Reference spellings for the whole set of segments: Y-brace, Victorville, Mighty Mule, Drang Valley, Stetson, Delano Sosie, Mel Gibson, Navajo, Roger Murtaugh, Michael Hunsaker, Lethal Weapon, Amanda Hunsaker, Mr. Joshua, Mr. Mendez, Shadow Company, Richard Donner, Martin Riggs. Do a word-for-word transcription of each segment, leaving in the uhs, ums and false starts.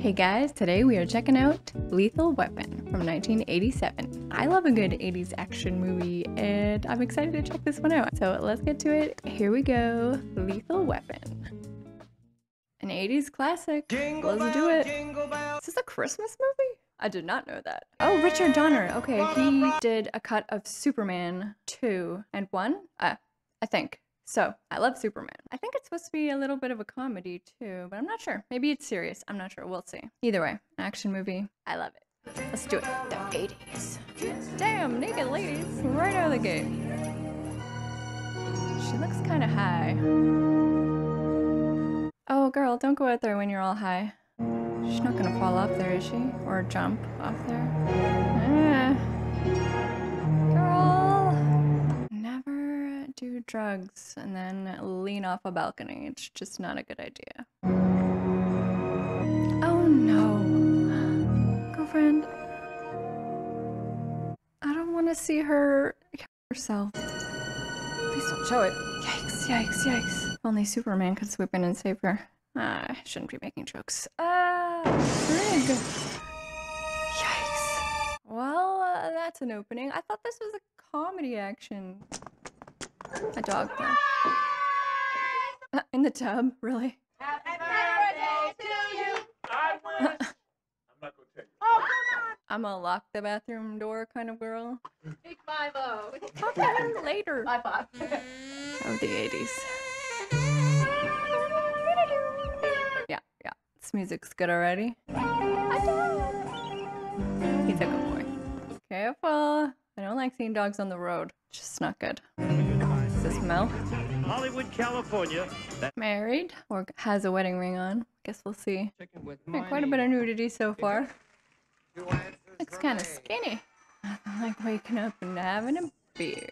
Hey guys, today we are checking out Lethal Weapon from nineteen eighty-seven. I love a good eighties action movie and I'm excited to check this one out. So let's get to it. Here we go, Lethal Weapon. An eighties classic. Jingle let's bell, do it. Is this a Christmas movie? I did not know that. Oh, Richard Donner. Okay, he did a cut of Superman two and one, uh, I think. So, I love Superman. I think it's supposed to be a little bit of a comedy too, but I'm not sure. Maybe it's serious. I'm not sure. We'll see. Either way, action movie. I love it. Let's do it. The eighties. Damn, naked ladies right out of the gate. She looks kind of high. Oh, girl, don't go out there when you're all high. She's not gonna fall off there, is she? Or jump off there? Ah. Girl. Do drugs and then lean off a balcony. It's just not a good idea. Oh no. Girlfriend. I don't want to see her kill herself. Please don't show it. Yikes, yikes, yikes. Only Superman could swoop in and save her. Ah, I shouldn't be making jokes. Ah, Rig. Yikes. Well, uh, that's an opening. I thought this was a comedy action. A dog thing. In the tub, really? Happy birthday to you! I wish. I'm not gonna tell you. Oh, come on! I'm a lock the bathroom door kind of girl. Big five oh. Talk to him later. Bye bye. Oh, the eighties. Yeah, yeah. This music's good already. He's a good boy. Careful. I don't like seeing dogs on the road. It's just not good. Is this Mel? Hollywood, California. Married or has a wedding ring on. Guess we'll see. Yeah, quite a bit of nudity so far. Looks kind of skinny. Nothing like waking up and having a beer.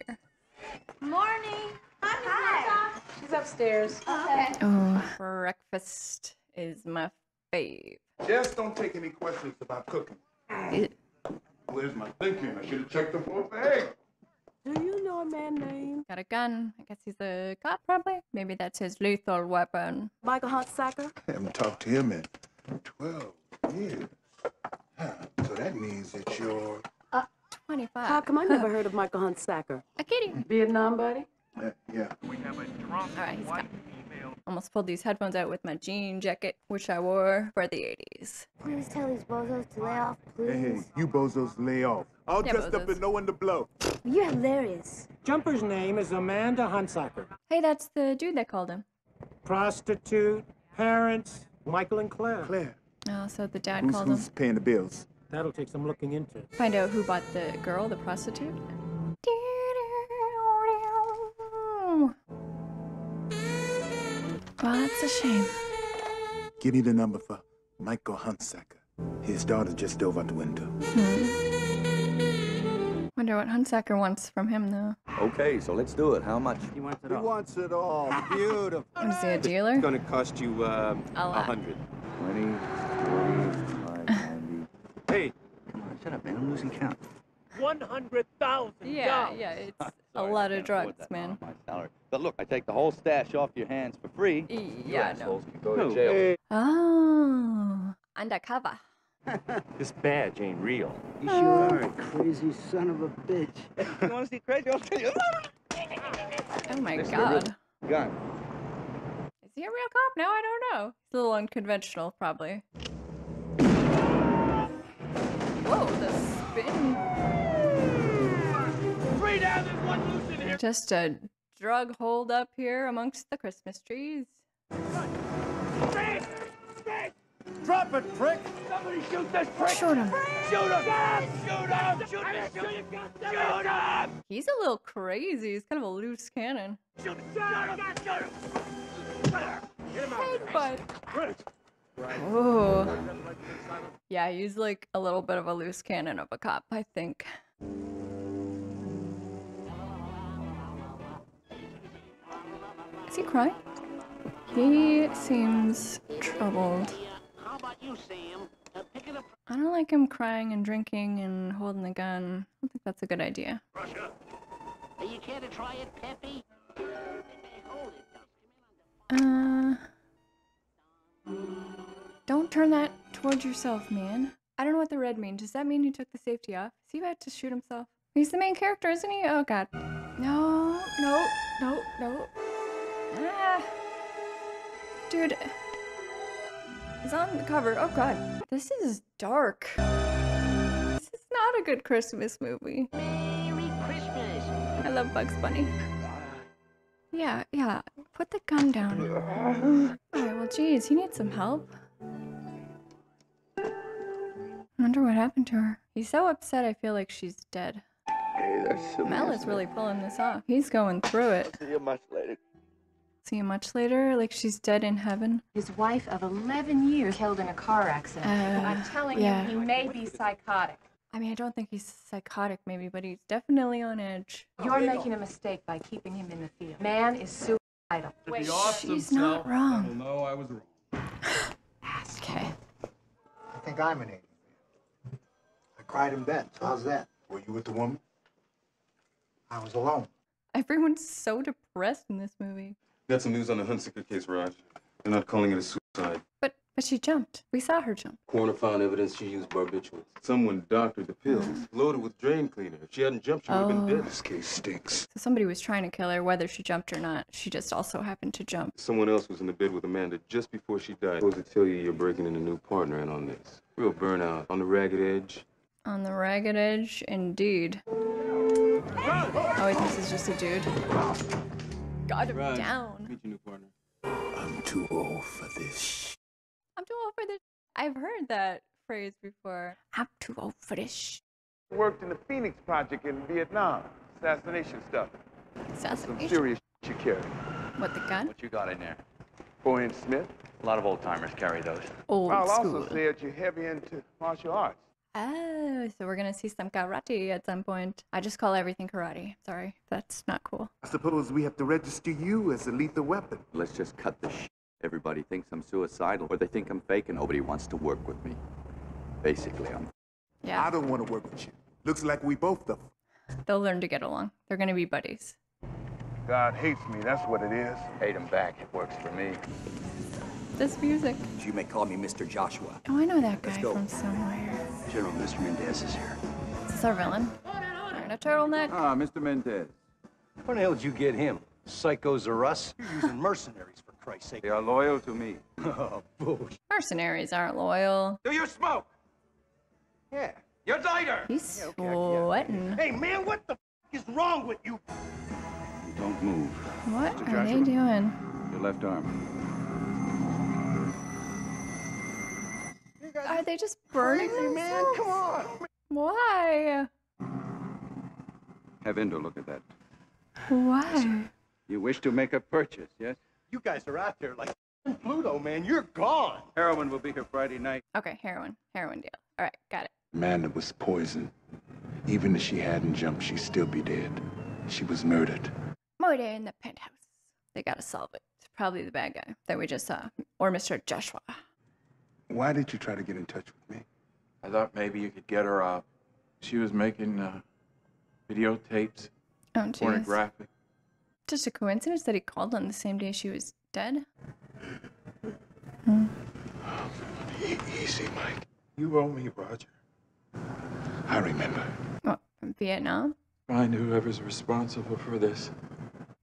Morning. Hi. Hi. She's upstairs. Okay. Oh, breakfast is my fave. Just don't take any questions about cooking. It Where's my thinking? I should have checked the floor for eggs. Do you know a man named? Got a gun. I guess he's a cop, probably. Maybe that's his lethal weapon. Michael Hunsaker? I haven't talked to him in twelve years. Huh. So that means that you're... Uh, twenty-five. How come I never heard of Michael Hunsaker? A kitty. Vietnam, buddy? Uh, yeah. We have a drunk All right, he's got... Almost pulled these headphones out with my jean jacket, which I wore for the eighties. Please tell these bozos to lay off, please. Hey, hey, you bozos lay off. All yeah, dressed bozos. Up and no one to blow. You're hilarious. Jumper's name is Amanda Hunsaker. Hey, that's the dude that called him. Prostitute, parents, Michael and Claire. Claire. Oh, so the dad who's, called who's him. Who's paying the bills? That'll take some looking into. Find out who bought the girl, the prostitute. Well, that's a shame. Give me the number for Michael Hunsaker. His daughter just dove out the window. Hmm. Wonder what Hunsaker wants from him, though. Okay, so let's do it. How much? He wants it all. He wants it all. Beautiful. Is he a dealer? It's gonna cost you uh, a lot. a hundred. twenty, forty, five, ninety. Hey, come on, shut up, man. I'm losing count. One hundred thousand. Yeah, yeah, it's Sorry, a lot of drugs, man. But look, I take the whole stash off your hands for free. Yeah, no. Can go no. To jail. Oh, undercover. This badge ain't real. You sure are a crazy son of a bitch. You want to see crazy? I'll tell you. Oh my this God. Gun. Is he a real cop? No, I don't know. It's a little unconventional, probably. Whoa, the spin. Just a drug hold up here amongst the Christmas trees. Drop it, prick! Somebody shoot this prick! Shoot him! Shoot him! Shoot him! Shoot him! Shoot him! Shoot him! He's a little crazy. He's kind of a loose cannon. Shoot him! Shoot him! Shoot him! Oh. Yeah, he's like a little bit of a loose cannon of a cop, I think. Is he crying? He seems troubled. How about you, Sam? Uh, pick it up. I don't like him crying and drinking and holding the gun. I don't think that's a good idea. Russia. Are you care to try it, Peppy? Uh, don't turn that Towards yourself, man. I don't know what the red means. Does that mean he took the safety off? Is he about to shoot himself? He's the main character, isn't he? Oh, God. No, no, no, no. Ah. Dude. He's on the cover. Oh, God. This is dark. This is not a good Christmas movie. Merry Christmas. I love Bugs Bunny. Yeah, yeah. Put the gun down. Alright, well, geez, he needs some help. I wonder what happened to her. He's so upset I feel like she's dead. Hey, that's so Mel is really pulling this off. He's going through it. I'll see you much later. See you much later? Like she's dead in heaven? His wife of eleven years killed in a car accident. Uh, I'm telling yeah. you, he may be psychotic. I mean, I don't think he's psychotic maybe, but he's definitely on edge. You're making a mistake by keeping him in the field. Man is suicidal. Wait, awesome she's not wrong. No, I was wrong. Okay. I think I'm an idiot. Cried in bed. So how's that? Were you with the woman? I was alone. Everyone's so depressed in this movie. Got some news on the Hunsaker case, Raj. They're not calling it a suicide. But but she jumped. We saw her jump. Coroner found evidence she used barbiturates. Someone doctored the pills, mm-hmm. loaded with drain cleaner. If she hadn't jumped, she oh. would have been dead. This case stinks. So somebody was trying to kill her, whether she jumped or not. She just also happened to jump. Someone else was in the bed with Amanda just before she died. I was to tell you you're breaking in a new partner in on this. Real burnout on the ragged edge. On the ragged edge, indeed. Oh, wait, this is just a dude. Got him Raj, down. Meet your new partner. I'm too old for this. I'm too old for this. I've heard that phrase before. I'm too old for this. Worked in the Phoenix Project in Vietnam. Assassination stuff. Assassination? Some serious shit you carry. What, the gun? What you got in there? Four-inch Smith? A lot of old-timers carry those. Old I'll school. Also say that you're heavy into martial arts. Oh, so we're gonna see some karate at some point. I just call everything karate. Sorry, that's not cool. I suppose we have to register you as a lethal weapon. Let's just cut the shit. Everybody thinks I'm suicidal, or they think I'm fake, and nobody wants to work with me. Basically, I'm... Yeah. I don't want to work with you. Looks like we both the... They'll learn to get along. They're gonna be buddies. God hates me, that's what it is. Hate him back, it works for me. This music. You may call me Mister Joshua. Oh, I know that guy from somewhere. General Mister Mendez is here. Is this our villain? Wearing a turtleneck. Ah, Mister Mendez. Where the hell did you get him? Psychos are us? You're using mercenaries, for Christ's sake. They are loyal to me. Oh, bullshit. Mercenaries aren't loyal. Do you smoke? Yeah. You're lighter. He's yeah, okay, sweating. Hey, man, what the f*** is wrong with you? You don't move. What Mister are Joshua? They doing? Your left arm. Are they just burning crazy, man? Come on! Why? Have Indo look at that. Why? Yes, you wish to make a purchase, yes? You guys are out there like Pluto, man. You're gone. Heroin will be here Friday night. Okay, heroin. Heroin deal. All right, got it. Amanda was poisoned. Even if she hadn't jumped, she'd still be dead. She was murdered. Murder in the penthouse. They gotta solve it. It's probably the bad guy that we just saw. Or Mister Joshua. Why did you try to get in touch with me? I thought maybe you could get her out. She was making uh, videotapes, oh, pornographic. Just a coincidence that he called on the same day she was dead? hmm. Easy, Mike. You owe me, Roger. I remember. What, from Vietnam? Find whoever's responsible for this.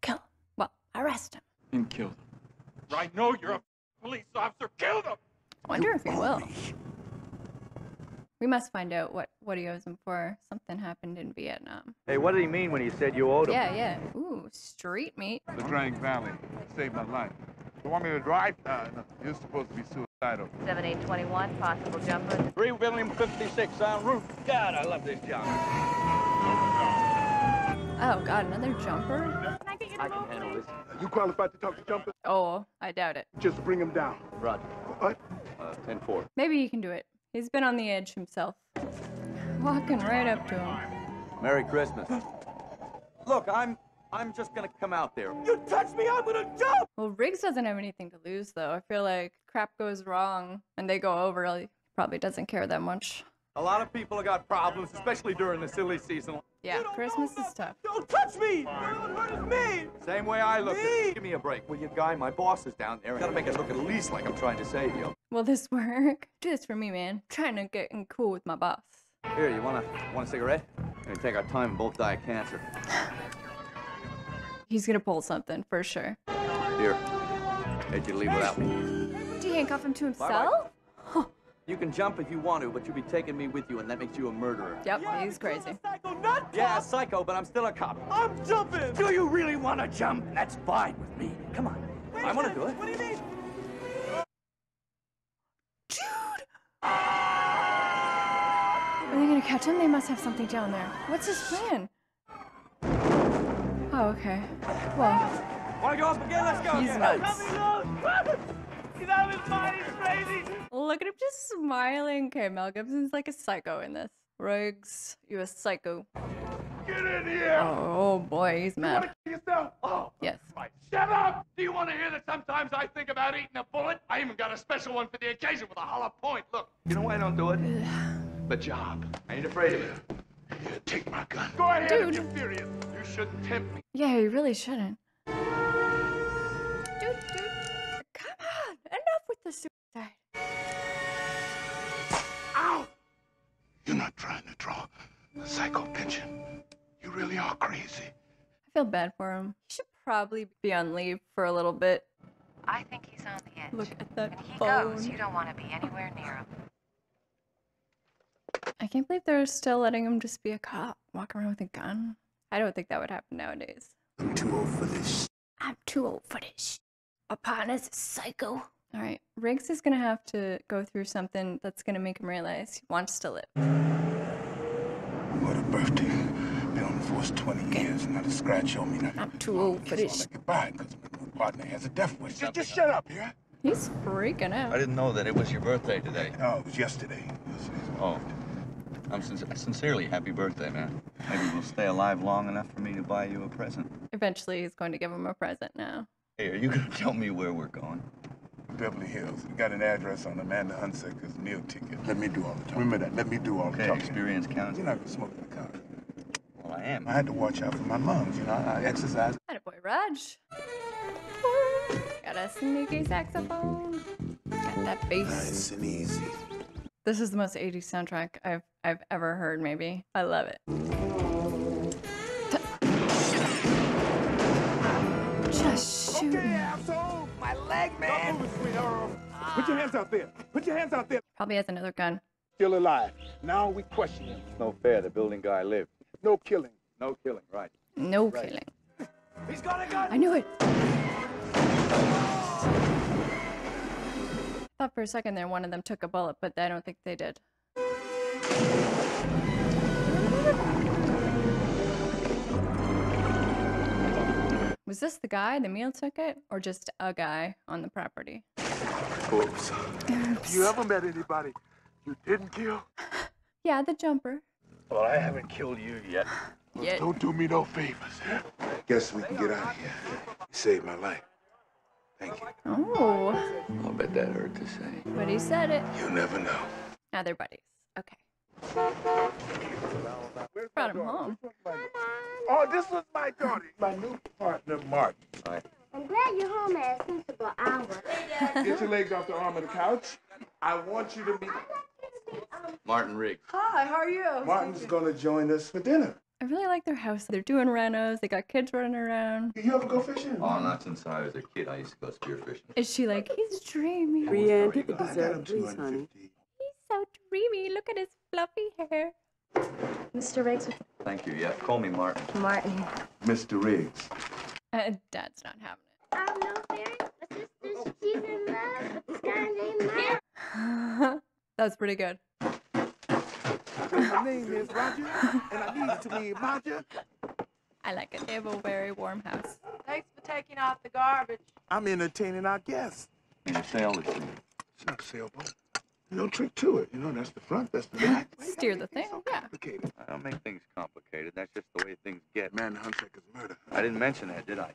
Kill him. Well, arrest him. And kill them. I know you're a police officer. Kill them! I wonder if he will. We must find out what, what he owes him for. Something happened in Vietnam. Hey, what did he mean when he said you owed him? Yeah, yeah. Ooh, street meat. The Drang Valley saved my life. You want me to drive? Uh, no. You're supposed to be suicidal. seven eight twenty-one, possible jumper. three William fifty-six en route. God, I love this job. Oh, God, another jumper? Can I get your I can handle this. Are you qualified to talk to jumpers? Oh, I doubt it. Just bring him down. Roger. What? Uh, ten four. Maybe he can do it. He's been on the edge himself. Walking right up to him. Merry Christmas. Look, I'm I'm just gonna come out there. You touch me, I'm gonna jump! Well, Riggs doesn't have anything to lose, though. I feel like crap goes wrong and they go over. He probably doesn't care that much. A lot of people have got problems, especially during the silly season. Yeah, Christmas is tough. Don't touch me! Don't me! Same way I look at it. Give me a break. Will you, guy? My boss is down there. I gotta make it look at least like I'm trying to save you. Will this work? Do this for me, man. I'm trying to get in cool with my boss. Here, you wanna, want a cigarette? We're gonna take our time and both die of cancer. He's gonna pull something, for sure. Here. Hate you to leave without me. Do you handcuff him to himself? Bye-bye. You can jump if you want to, but you'll be taking me with you, and that makes you a murderer. Yep, yeah, he's crazy. Psycho, not yeah, psycho, but I'm still a cop. I'm jumping! Do you really want to jump? That's fine with me. Come on. Wait, I want to do it. What do you mean? Dude! Are they going to catch him? They must have something down there. What's his plan? Oh, okay. Well. Want to go up again? Let's go. He's again. Nuts. He's out of his mind. He's crazy. Look at him just smiling. Okay, Mel Gibson's like a psycho in this. Riggs, you're a psycho. Get in here! Oh, oh boy, he's mad. You want to kill yourself? Oh, yes. Right. Shut up! Do you want to hear that sometimes I think about eating a bullet? I even got a special one for the occasion with a hollow point. Look, you know why I don't do it? The job. I ain't afraid of it. You take my gun. Go ahead Dude. If you're furious. You shouldn't tempt me. Yeah, you really shouldn't. The suicide. Ow! You're not trying to draw a psycho pension. You really are crazy. I feel bad for him. He should probably be on leave for a little bit. I think he's on the edge. Look at that phone. When he goes, you don't want to be anywhere near him. I can't believe they're still letting him just be a cop, walk around with a gun. I don't think that would happen nowadays. I'm too old for this. I'm too old for this. Our partner's a psycho. All right, Riggs is gonna have to go through something that's gonna make him realize he wants to live. What a birthday! Been on the force twenty years, and not a scratch on me. I'm too old for this. Goodbye, because my partner has a death wish. Just, just shut up, yeah? He's freaking out. I didn't know that it was your birthday today. Oh, it was yesterday. It was oh, I'm sin- sincerely happy birthday, man. Maybe we'll stay alive long enough for me to buy you a present. Eventually, he's going to give him a present now. Hey, are you gonna tell me where we're going? Beverly Hills. We got an address on Amanda Hunsaker's meal ticket. Let me do all the talking. Remember that. Let me do all okay, the talking. Experience counts. You're not gonna smoke in the car. Well, I am. I had to watch out for my lungs. You know, I exercise. Atta boy, Raj. Got a sneaky saxophone. Got that bass. Nice and easy. This is the most eighties soundtrack I've I've ever heard. Maybe I love it. Just shoot. Okay, asshole. My leg, man! Put your hands out there! Put your hands out there! Probably has another gun. Still alive. Now we question him. It's no fair. The building guy lived. No killing. No killing, right. No right. killing. He's got a gun! I knew it! I thought for a second there one of them took a bullet, but I don't think they did. Was this the guy, the meal ticket, or just a guy on the property? Oops. Oops. You haven't met anybody you didn't kill? Yeah, the jumper. Well, I haven't killed you yet. yet. Don't do me no favors. Huh? Guess we can get out of here. You saved my life. Thank you. Oh. I'll bet that hurt to say. But he said it. You'll never know. Now they're buddies. Okay. Brought him home. Oh, this was my daughter, my new partner, Martin. Hi. I'm glad you're home at a sensible hour. Get your legs off the arm of the couch. I want you to meet Martin Riggs. Hi, how are you? Martin's going to join us for dinner. I really like their house. They're doing renos. They got kids running around. You ever go fishing? Oh, not since I was a kid. I used to go spear fishing. Is she like, he's dreamy? Brianne, get the dessert, please, honey. So dreamy. Look at his fluffy hair. Mister Riggs. Thank you. Yeah, call me Martin. Martin. Mister Riggs. Uh, Dad's not having it. I'm no fairy. My sister, she's in love with this guy named Martin. That was pretty good. My name is Roger, and I need to be Roger. I like it. They have a very warm house. Thanks for taking out the garbage. I'm entertaining our guests. And you sail this thing. It's not a sailboat. No trick to it. You know, that's the front, that's the back. Steer the thing, so yeah. I don't make things complicated. That's just the way things get. Man, Hunsaker's murder. I didn't mention that, did I?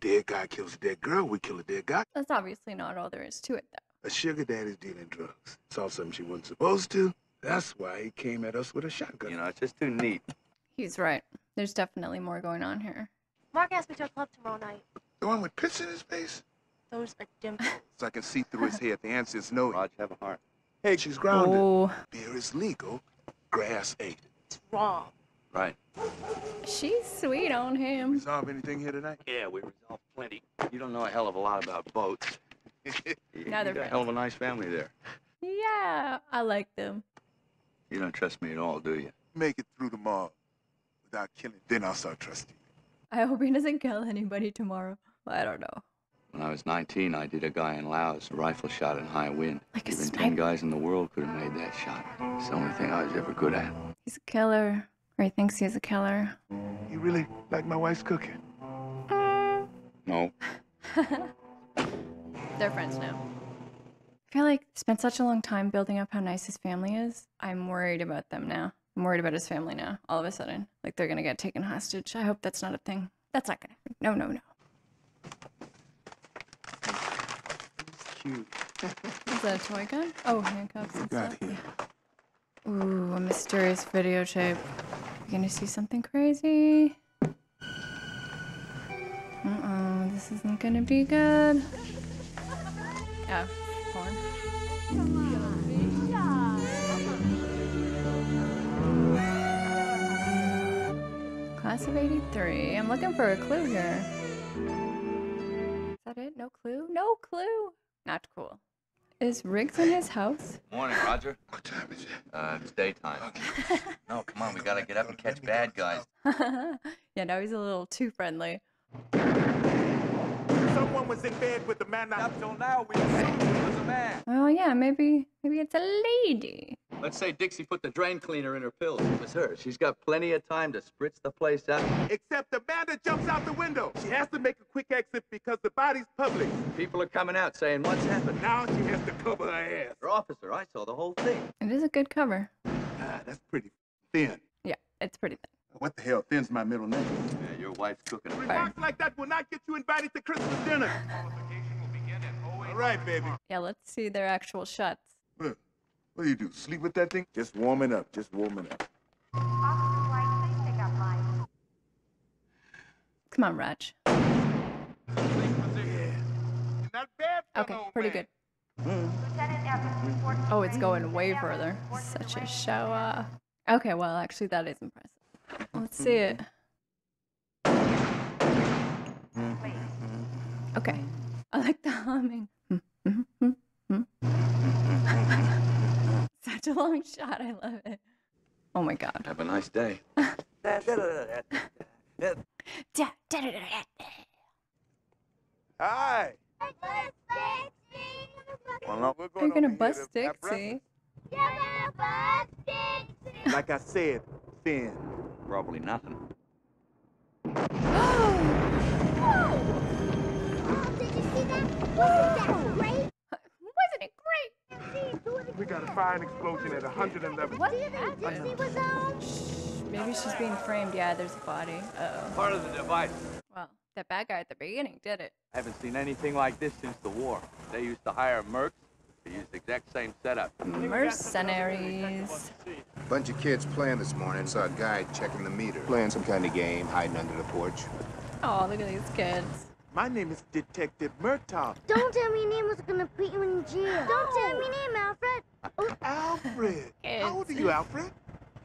Dead guy kills a dead girl, we kill a dead guy. That's obviously not all there is to it, though. A sugar daddy's dealing drugs. Saw something she wasn't supposed to. That's why he came at us with a shotgun. You know, it's just too neat. He's right. There's definitely more going on here. Mark asked me to a club tomorrow night. The one with pits in his face? Those are dimples. So I can see through his head. The answer is no. Roger, have a heart. Hey, she's grounded. Oh. Beer is legal. Grass ain't. It's wrong. Right. She's sweet on him. Resolve anything here tonight? Yeah, we resolved plenty. You don't know a hell of a lot about boats. Now they're hell of a nice family there. Yeah, I like them. You don't trust me at all, do you? Make it through tomorrow without killing, then I'll start trusting you. I hope he doesn't kill anybody tomorrow. Well, I don't know. When I was nineteen, I did a guy in Laos, a rifle shot in high wind. Like a sniper. Even ten guys in the world could have made that shot. It's the only thing I was ever good at. He's a killer. Or he thinks he's a killer. You really like my wife's cooking? Mm. No. They're friends now. I feel like it's been such a long time building up how nice his family is. I'm worried about them now. I'm worried about his family now, all of a sudden. Like they're gonna get taken hostage. I hope that's not a thing. That's not gonna happen. No, no, no. Cute. Is that a toy gun? Oh, handcuffs and stuff. Yeah. Ooh, a mysterious videotape. We're gonna see something crazy. Uh-oh, this isn't gonna be good. Yeah, porn. Class of eighty-three. I'm looking for a clue here. Is that it? No clue? No clue! Not cool. Is Riggs in his house? Morning, Roger. What time is it? Uh, it's daytime. Okay. No, come on, we gotta get up and catch bad guys. Yeah, now he's a little too friendly. Someone was in bed with the man up till now. We assumed it was a man. Well, yeah, maybe, maybe it's a lady. Let's say Dixie put the drain cleaner in her pills. It was her. She's got plenty of time to spritz the place out. Except Amanda jumps out the window. She has to make a quick exit because the body's public. People are coming out saying, what's happened? Now she has to cover her ass. Her officer, I saw the whole thing. It is a good cover. Ah, that's pretty thin. Yeah, it's pretty thin. What the hell? Thin's my middle name. Yeah, your wife's cooking. Remarks like that will not get you invited to Christmas dinner. Qualification will begin at all right, baby. Yeah, let's see their actual shots. What, what do you do? Sleep with that thing? Just warming up. Just warming up. Officer White, please pick up mine. Come on, Raj. Yeah. Okay, pretty good. Mm. Oh, it's going way further. Such a show-off. Okay, well, actually, that is impressive. Let's see it. Okay. I like the humming. Such a long shot. I love it. Oh my god. Have a nice day. Hi. You're gonna bust Dixie. Like I said, Finn. Probably nothing. Oh, did you see that? Wasn't that great? Wasn't it great? We got a fire explosion at one eleven. What? Dixie was on? Shh, maybe she's being framed. Yeah, there's a body. Uh-oh. Part of the device. Well, that bad guy at the beginning did it. I haven't seen anything like this since the war. They used to hire mercs. They used the exact same setup. Mercenaries. A bunch of kids playing this morning. Saw a guy checking the meter. Playing some kind of game, hiding under the porch. Oh, look at these kids. My name is Detective Murtaugh. Don't tell me your name was gonna put you in jail. Don't tell me your name, Alfred. Oh. Alfred. Kids. How old are you, Alfred?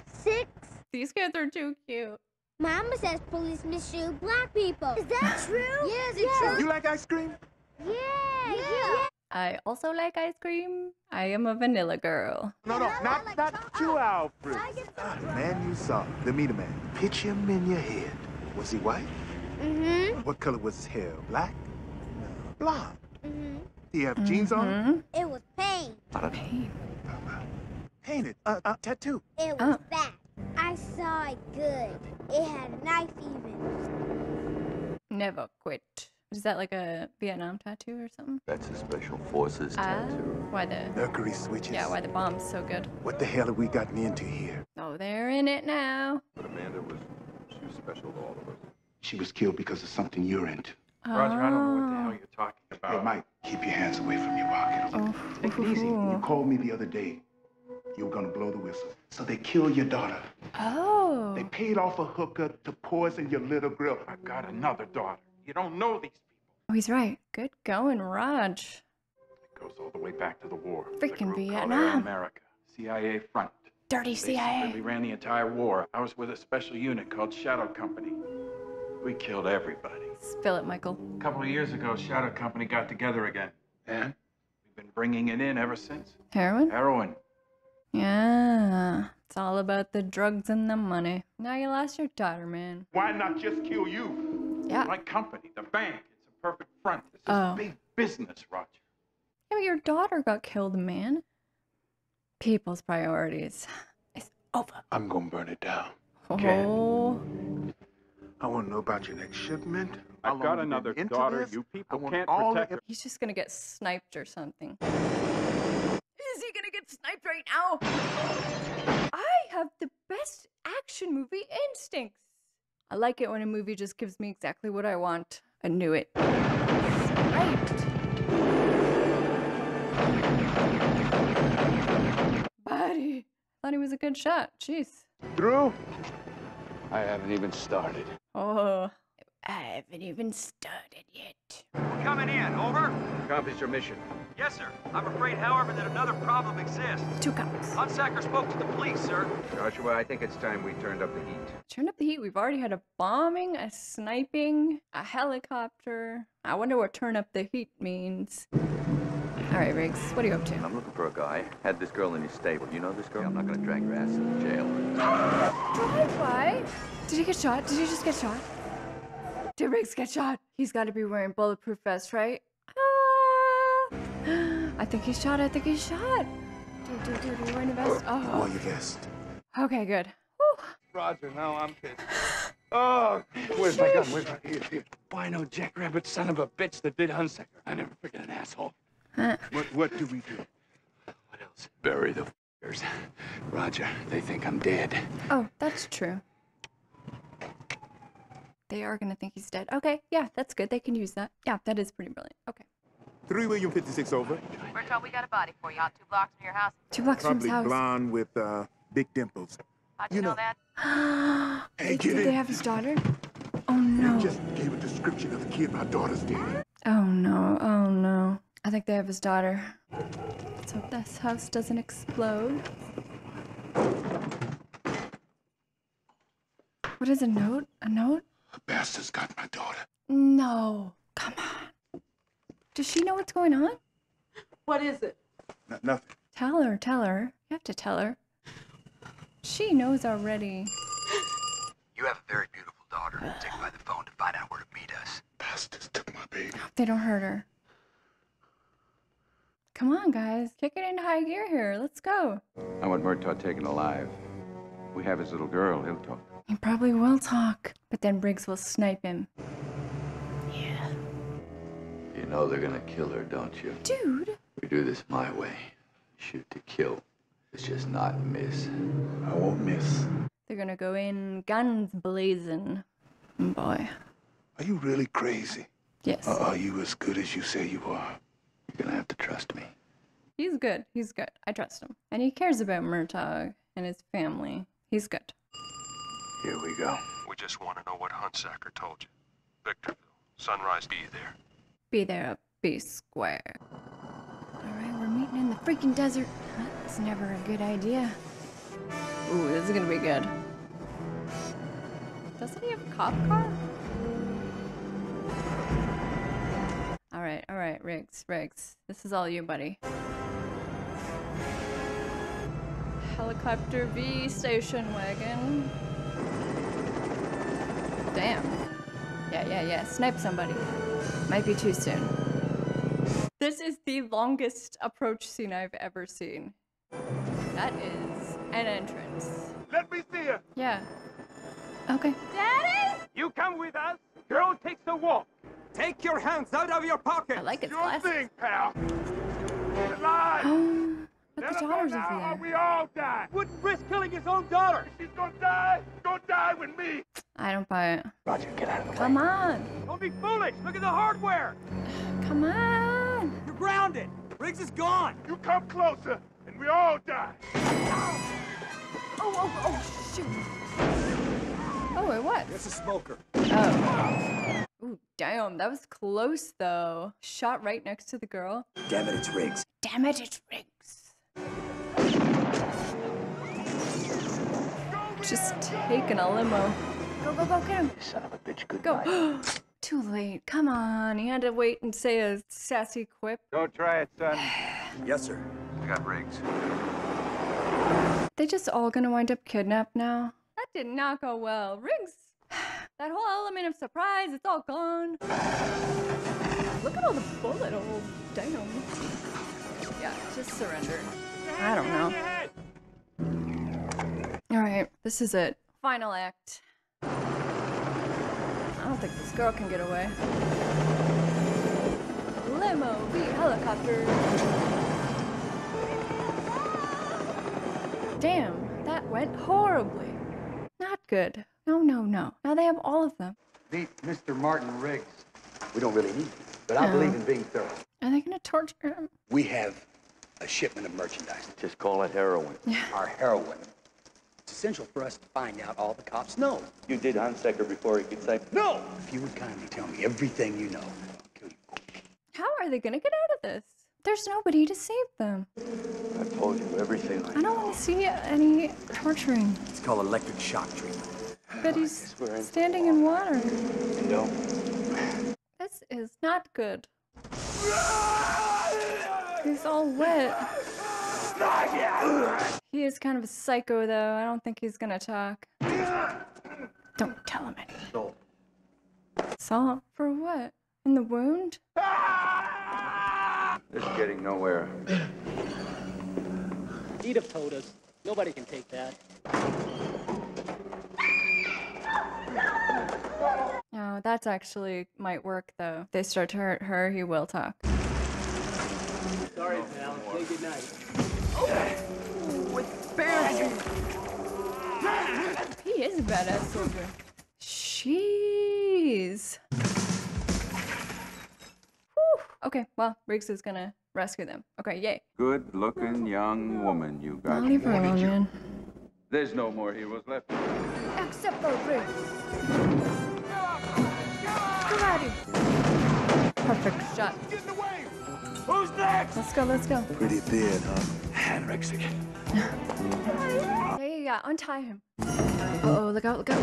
Six. These kids are too cute. Mama says police misshoot black people. Is that true? Yes, it's yeah. true. You like ice cream? Yeah. Yeah. yeah. I also like ice cream. I am a vanilla girl. No, no, not, like not you, Alfred. Ah, the man you saw, the meter man. Picture him in your head. Was he white? Mm-hmm. What color was his hair? Black? No. Blonde. Mm-hmm. Did he have mm-hmm. jeans on? It was paint. Paint. Painted. Uh, uh, tattoo. It was oh. bad. I saw it good. It had a knife even. Never quit. Is that like a Vietnam tattoo or something? That's a special forces uh, tattoo. Why the... Mercury switches. Yeah, why the bomb's so good. What the hell have we gotten into here? Oh, they're in it now. But Amanda was... she was special to all of us. She was killed because of something you're into. Oh. Roger, I don't know what the hell you're talking about. Hey, Mike, keep your hands away from your pocket. Oh. Take it easy. You called me the other day. you were gonna blow the whistle. So they killed your daughter. Oh. They paid off a hooker to poison your little girl. I got another daughter. You don't know these people. Oh, he's right. Good going, Raj. It goes all the way back to the war. Freaking Vietnam. America. C I A front. Dirty they C I A. They ran the entire war. I was with a special unit called Shadow Company. We killed everybody. Spill it, Michael. A couple of years ago, Shadow Company got together again. And? We've been bringing it in ever since. Heroin? Heroin. Yeah. It's all about the drugs and the money. Now you lost your daughter, man. Why not just kill you? Yeah. My company, the bank. It's a perfect front. This is oh. big business, Roger. Yeah, but your daughter got killed, man. People's priorities. It's over. I'm gonna burn it down. Oh. I want to know about your next shipment. I've got another daughter. This? You people can't protect her. He's just gonna get sniped or something. Is he gonna get sniped right now? I have the best action movie instincts. I like it when a movie just gives me exactly what I want. I knew it. Sniped. Buddy, thought he was a good shot. Jeez. Drew, I haven't even started. Oh. I haven't even started yet. We're coming in, over. Copies your mission. Yes, sir. I'm afraid, however, that another problem exists. Two cops. Hunsaker spoke to the police, sir. Joshua, I think it's time we turned up the heat. Turned up the heat? We've already had a bombing, a sniping, a helicopter. I wonder what turn up the heat means. All right, Riggs, what are you up to? I'm looking for a guy. Had this girl in his stable. You know this girl? I'm not gonna drag her ass into jail. Drive-by? Did he get shot? Did he just get shot? Did Riggs get shot? He's got to be wearing bulletproof vest, right? Ah! I think he's shot. I think he's shot. Dude, dude, dude, are you wearing a vest? Oh. Oh, you guessed. Okay, good. Whew. Roger, now I'm pissed. Oh, where's my gun? Where's my here, here. Bino Jackrabbit son of a bitch that did Hunsaker. I never forget an asshole. Huh. What, what do we do? What else? Bury the f***ers. Roger, they think I'm dead. Oh, that's true. They are gonna think he's dead. Okay, yeah, that's good. They can use that. Yeah, that is pretty brilliant. Okay. Three William fifty-six over. We're told we got a body for you out two blocks from your house. Two blocks Probably from his house. Probably blonde with uh, big dimples. How'd you, you know, know that? Hey, did, did they have his daughter? Oh no. They just gave a description of the kid my daughter's dead. Oh no, oh no. I think they have his daughter. Let's hope this house doesn't explode. What is a note? A note? The bastard's got my daughter. No. Come on. Does she know what's going on? What is it? Not nothing. Tell her, tell her. You have to tell her. She knows already. You have a very beautiful daughter. Take by the phone to find out where to meet us. Bastards took my baby. I hope they don't hurt her. Come on, guys. Kick it into high gear here. Let's go. I want Murtaugh taken alive. We have his little girl. He'll talk. He probably will talk, but then Riggs will snipe him. Yeah. You know they're gonna kill her, don't you? Dude! We do this my way. Shoot to kill. It's just not miss. I won't miss. They're gonna go in guns blazing. Boy. Are you really crazy? Yes. Or are you as good as you say you are? You're gonna have to trust me. He's good. He's good. I trust him. And he cares about Murtaugh and his family. He's good. Here we go. We just want to know what Hunsaker told you. Victorville. Sunrise, be there. Be there, be square. Alright, we're meeting in the freaking desert. That's never a good idea. Ooh, this is gonna be good. Doesn't he have a cop car? Alright, alright, Riggs, Riggs. This is all you, buddy. Helicopter v station wagon. Damn. Yeah, yeah, yeah. Snipe somebody. Might be too soon. This is the longest approach scene I've ever seen. That is an entrance. Let me see her. Yeah. Okay. Daddy? You come with us. Girl takes a walk. Take your hands out of your pockets. I like it. Your thing, pal. Um, but the daughter's over there. We all die. Wouldn't risk killing his own daughter. She's gonna die. Gonna die with me. I don't buy it. Roger, get out of the way. Come on. Don't be foolish. Look at the hardware. Come on. You're grounded. Riggs is gone. You come closer, and and we all die. Oh, oh, oh, shoot. Oh, it was. It's a smoker. Oh. Ooh, damn, that was close, though. Shot right next to the girl. Damn it, it's Riggs. Damn it, it's Riggs. Just taking a limo. Go, go, go, get him. Son of a bitch, good go. Too late. Come on. He had to wait and say a sassy quip. Don't try it, son. Yes, sir. I got Riggs. They just all gonna wind up kidnapped now? That did not go well. Riggs! That whole element of surprise, it's all gone. Look at all the bullet holes. Damn. Yeah, just surrender. I don't know. Alright, this is it. Final act. I don't think this girl can get away. Limo beat helicopter. Damn, that went horribly. Not good. No, no, no. Now they have all of them. Meet Mister Martin Riggs. We don't really need you, but I um, believe in being thorough. Are they going to torture him? We have a shipment of merchandise. Just call it heroin. Yeah. Our heroin. It's essential for us to find out all the cops know. You did Hunsaker before he could say no! If you would kindly tell me everything you know, I'll kill you. How are they gonna get out of this? There's nobody to save them. I've told you everything I know. I don't want to see any torturing. It's called electric shock treatment. But he's standing in water. No. This is not good. He's all wet. He is kind of a psycho, though. I don't think he's gonna talk. Don't tell him anything. Salt. Salt? For what? In the wound? This is getting nowhere. He'd have told us. Nobody can take that. No, that's actually might work, though. If they start to hurt her, he will talk. Sorry, pal. Say goodnight. Oh, it's barely. He is a badass soldier. Jeez. Whew. Okay, well, Riggs is gonna rescue them. Okay, yay. Good looking young woman you got. Leave her alone, man. There's no more heroes left. Except for Riggs. Karate. Perfect shot. Get in the way. Who's next? Let's go, let's go. Pretty beard, huh? Anorexic. Yeah, yeah, yeah, untie him. Uh-oh, look out, look out.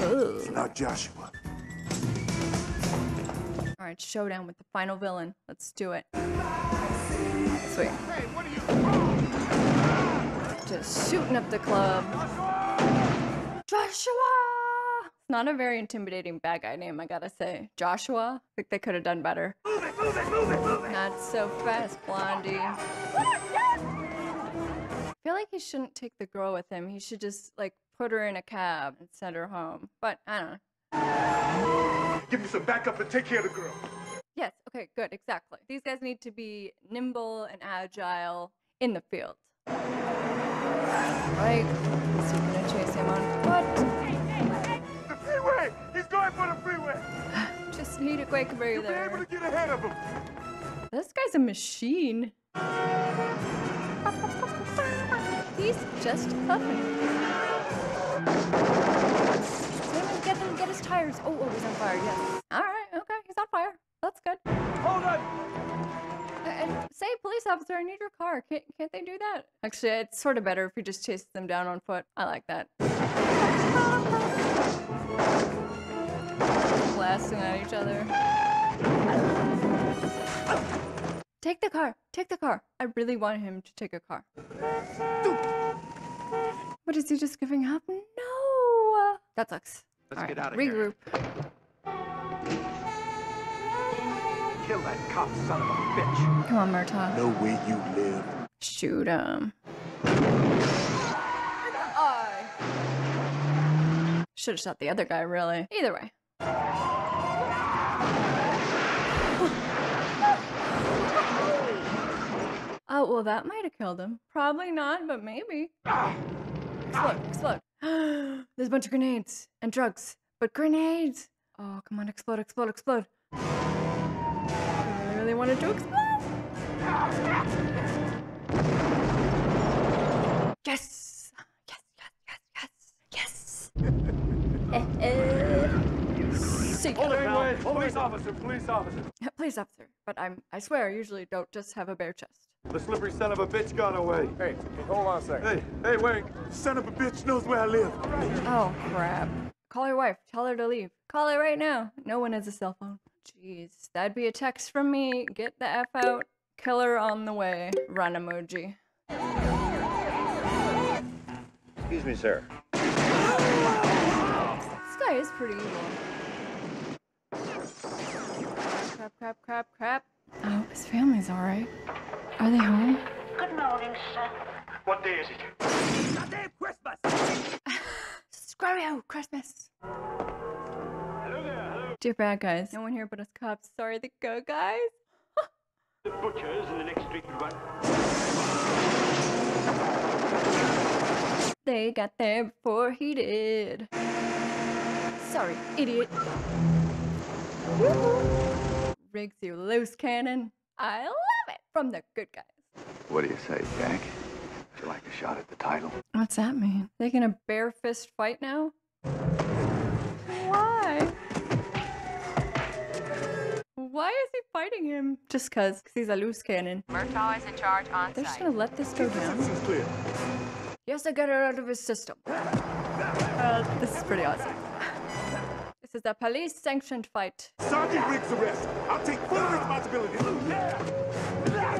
Oh. It's not Joshua. Alright, showdown with the final villain. Let's do it. Sweet. Hey, what are you... Just shooting up the club. Joshua! Joshua! Not a very intimidating bad guy name, I gotta say. Joshua? I think they could have done better. Move it, move it, move it, move it. Not so fast, Blondie. I feel like he shouldn't take the girl with him. He should just, like, put her in a cab and send her home. But, I don't know. Give me some backup and take care of the girl. Yes, okay, good, exactly. These guys need to be nimble and agile in the field. All right, so we're gonna chase him on foot. He's going for the freeway. Just need a Quakerberry there. You'll be able to get ahead of him. This guy's a machine. He's just puffing. Get him, get his tires. Oh, oh, he's on fire, yes. All right, okay, he's on fire. That's good. Hold on. Uh, and say, police officer, I need your car. Can't, can't they do that? Actually, it's sort of better if you just chase them down on foot. I like that. Blasting at each other. Take the car. Take the car. I really want him to take a car. What, is he just giving up? No! That sucks. Let's All get right. out of Regroup. Here. Regroup. Kill that cop son of a bitch. Come on, Murtaugh. No way you live. Shoot him. Should have shot the other guy, really. Either way. Oh, well, that might have killed him. Probably not, but maybe. Explode, explode. There's a bunch of grenades and drugs, but grenades. Oh, come on, explode, explode, explode. I really wanted to explode. Yes! Yes, yes, yes, yes, yes. uh, Hold it, wait, police officer, police officer. Police officer, but I'm, I swear I usually don't just have a bare chest. The slippery son of a bitch got away. Hey, hey, hold on a second. Hey, hey, wait. Son of a bitch knows where I live. Oh, crap. Call your wife. Tell her to leave. Call her right now. No one has a cell phone. Jeez, that'd be a text from me. Get the F out. Killer on the way. Run emoji. Excuse me, sir. This guy is pretty evil. Crap, crap, crap, crap. I hope his family's all right. Are they home? Good morning, sir. What day is it? It's goddamn Christmas! Screw you, Christmas! Hello there, hello. Dear bad guys. No one here but us cops. Sorry to go, guys. The butcher's in the next street to run. They got there before he did. Sorry, idiot. Riggs, you loose cannon. I love it from the good guys. What do you say, Jack? Would you like a shot at the title? What's that mean? They gonna bare fist fight now? Why? Why is he fighting him? Just cause, cause he's a loose cannon. Murtaugh is in charge on site. They're just gonna let this go down? This is clear. Yes, I got it out of his system. Uh, this is pretty awesome. This is a police-sanctioned fight. Sergeant Riggs' arrest. I'll take full responsibility.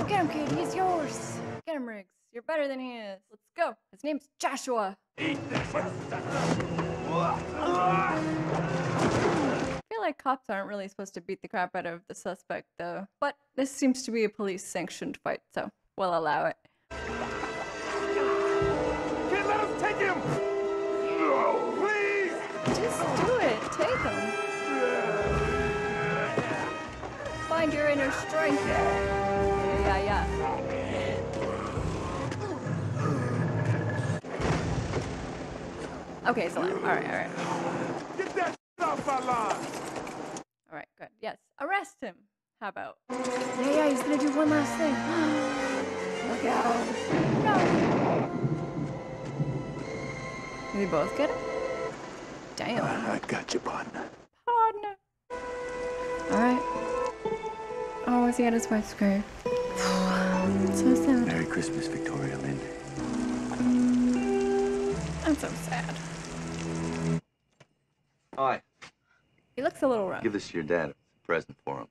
Get him, kid. He's yours. Get him, Riggs. You're better than he is. Let's go. His name's Joshua. Eat this. I feel like cops aren't really supposed to beat the crap out of the suspect, though. But this seems to be a police-sanctioned fight, so we'll allow it. Can't let him take him. No. Please. Just do it. Take them. Find your inner strength. Yeah, yeah. Okay, so all right, all right. Get that off my line. All right, good. Yes, arrest him. How about? Yeah, yeah. He's gonna do one last thing. Look out! No. Did they both get it? Damn. I got you, partner. Partner. Alright. Oh, is he at his wife's grave? So sad. Merry Christmas, Victoria Lynn. I'm so sad. Hi. He looks a little rough. Give this to your dad. It's a present for him.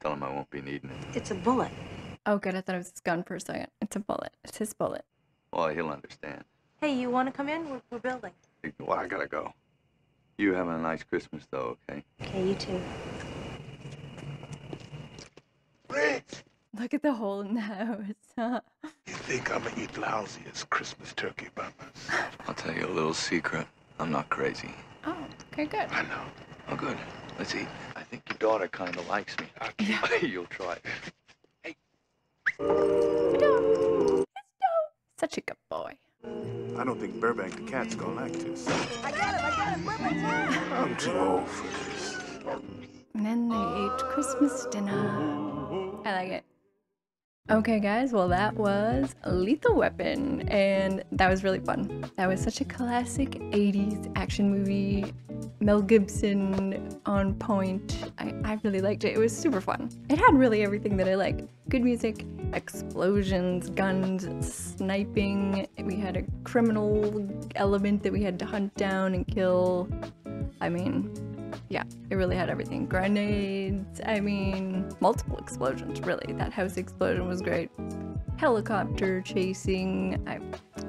Tell him I won't be needing it. It's a bullet. Oh, good. I thought it was his gun for a second. It's a bullet. It's his bullet. Well, he'll understand. Hey, you want to come in? We're, we're building. Well, I gotta go. You having a nice Christmas, though, okay? Okay, you too. Riggs! Look at the hole in the house. You think I'm gonna eat lousy as Christmas turkey by myself? I'll tell you a little secret. I'm not crazy. Oh, okay, good. I know. Oh, good. Let's eat. I think your daughter kind of likes me. Yeah. You'll try. Hey. It's dope. Such a good boy. I don't think Burbank the cat's gonna like this. I got it, I got it, Burbank! I'm too old for this. And then they ate Christmas dinner. I like it. Okay guys, well that was Lethal Weapon, and that was really fun. That was such a classic eighties action movie. Mel Gibson on point. I, I really liked it. It was super fun. It had really everything that I like. Good music, explosions, guns, sniping. We had a criminal element that we had to hunt down and kill. I mean, yeah, it really had everything. Grenades, I mean, multiple explosions, really. That house explosion was great. Helicopter chasing. I,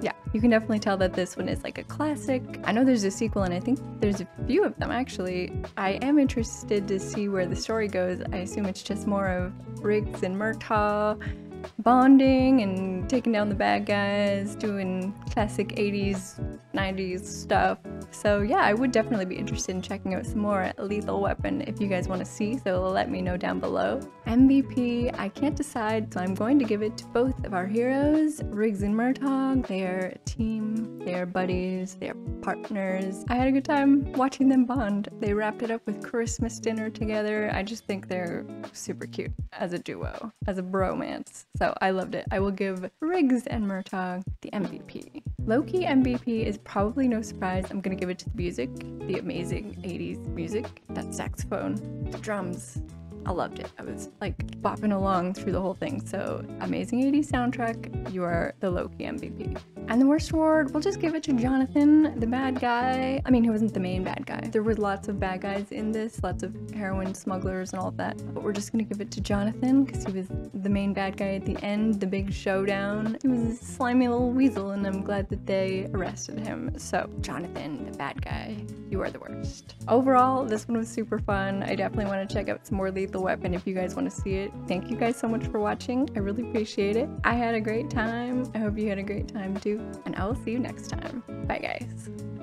yeah, you can definitely tell that this one is like a classic. I know there's a sequel, and I think there's a few of them, actually. I am interested to see where the story goes. I assume it's just more of Riggs and Murtaugh bonding and taking down the bad guys, doing classic eighties, nineties stuff. So yeah, I would definitely be interested in checking out some more Lethal Weapon if you guys want to see, so let me know down below. M V P, I can't decide, so I'm going to give it to both of our heroes, Riggs and Murtaugh. They're a team, they're buddies, they're partners. I had a good time watching them bond. They wrapped it up with Christmas dinner together. I just think they're super cute as a duo, as a bromance. So I loved it. I will give Riggs and Murtaugh the M V P. Low-key M V P is probably no surprise. I'm gonna give it to the music, the amazing eighties music, that saxophone, the drums. I loved it. I was like bopping along through the whole thing. So amazing eighties soundtrack, you are the low-key M V P. And the worst award, we'll just give it to Jonathan, the bad guy. I mean, he wasn't the main bad guy. There were lots of bad guys in this, lots of heroin smugglers and all of that. But we're just gonna give it to Jonathan because he was the main bad guy at the end, the big showdown. He was a slimy little weasel and I'm glad that they arrested him. So Jonathan, the bad guy, you are the worst. Overall, this one was super fun. I definitely wanna check out some more Lethal Weapon if you guys wanna see it. Thank you guys so much for watching. I really appreciate it. I had a great time. I hope you had a great time too. And I will see you next time. Bye guys.